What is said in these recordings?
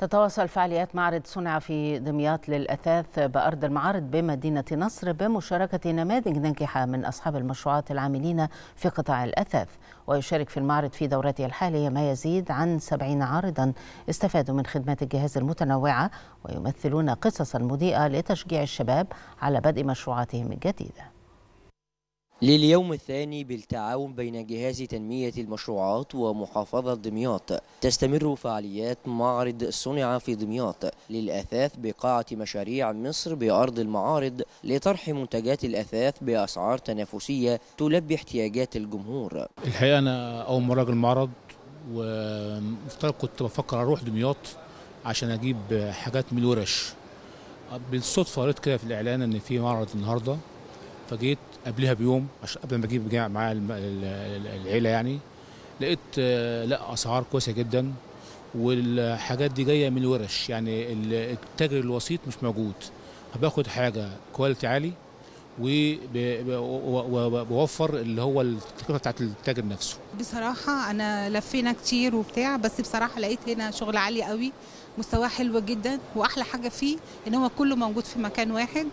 تتواصل فعاليات معرض صنع في دمياط للأثاث بأرض المعارض بمدينة نصر بمشاركة نماذج ناجحة من أصحاب المشروعات العاملين في قطاع الأثاث. ويشارك في المعرض في دورته الحالية ما يزيد عن 70 عارضا استفادوا من خدمات الجهاز المتنوعة ويمثلون قصصا مضيئة لتشجيع الشباب على بدء مشروعاتهم الجديدة. لليوم الثاني بالتعاون بين جهاز تنمية المشروعات ومحافظة دمياط تستمر فعاليات معرض صنع في دمياط للأثاث بقاعة مشاريع مصر بأرض المعارض لطرح منتجات الأثاث بأسعار تنافسية تلبي احتياجات الجمهور. الحقيقة أنا أول مرة أجي المعرض ومفترض كنت بفكر أروح دمياط عشان أجيب حاجات من الورش. بالصدفة قريت كده في الإعلان إن في معرض النهاردة، فجيت قبلها بيوم عشان قبل ما اجيب معايا العيله يعني، لقيت لا اسعار كويسه جدا والحاجات دي جايه من الورش، يعني التاجر الوسيط مش موجود. باخد حاجه كواليتي عالي وبوفر اللي هو التكلفه بتاعت التاجر نفسه. بصراحه انا لفينا كتير وبتاع، بس بصراحه لقيت هنا شغل عالي قوي، مستواه حلو جدا، واحلى حاجه فيه ان هو كله موجود في مكان واحد،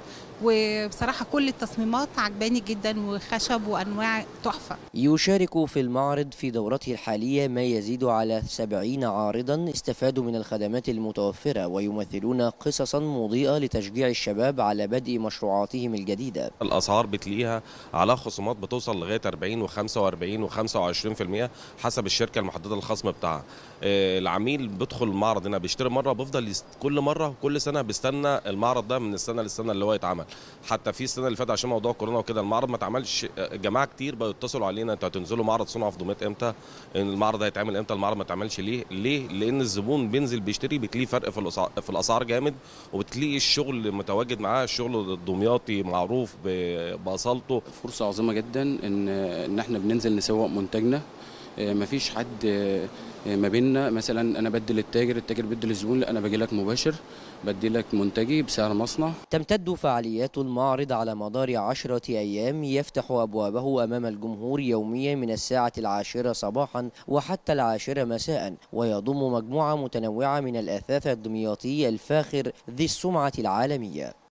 وبصراحه كل التصميمات عجباني جدا وخشب وانواع تحفه. يشارك في المعرض في دورته الحاليه ما يزيد على 70 عارضا استفادوا من الخدمات المتوفره ويمثلون قصصا مضيئه لتشجيع الشباب على بدء مشروعاتهم الجديده. الاسعار بتلاقيها على خصومات بتوصل لغايه 40 و45 و25% حسب الشركه المحدده الخصم بتاعها. العميل بيدخل المعرض هنا بيشتري مره، بفضل كل مره كل سنه بيستنى المعرض ده من السنه للسنه اللي هو يتعمل. حتى في السنه اللي فاتت عشان موضوع كورونا وكده المعرض ما اتعملش، جماعه كتير بقوا يتصلوا علينا انتوا هتنزلوا معرض صنع في دمياط امتى؟ المعرض هيتعمل امتى؟ المعرض ما اتعملش ليه؟ لان الزبون بينزل بيشتري، بتلاقي فرق في الاسعار جامد، وبتلاقي الشغل متواجد معاه، الشغل الدمياطي معروف باصالته. فرصه عظيمه جدا ان احنا بننزل نسوق منتجنا، مفيش حد ما بيننا مثلا انا بدي للتاجر بدي للزبون، لا انا باجي لك مباشر بدي لك منتجي بسعر مصنع. تمتد فعاليات المعرض على مدار 10 أيام يفتح أبوابه أمام الجمهور يوميا من الساعة 10 صباحا وحتى 10 مساء، ويضم مجموعة متنوعة من الأثاث الدمياطي الفاخر ذي السمعة العالمية.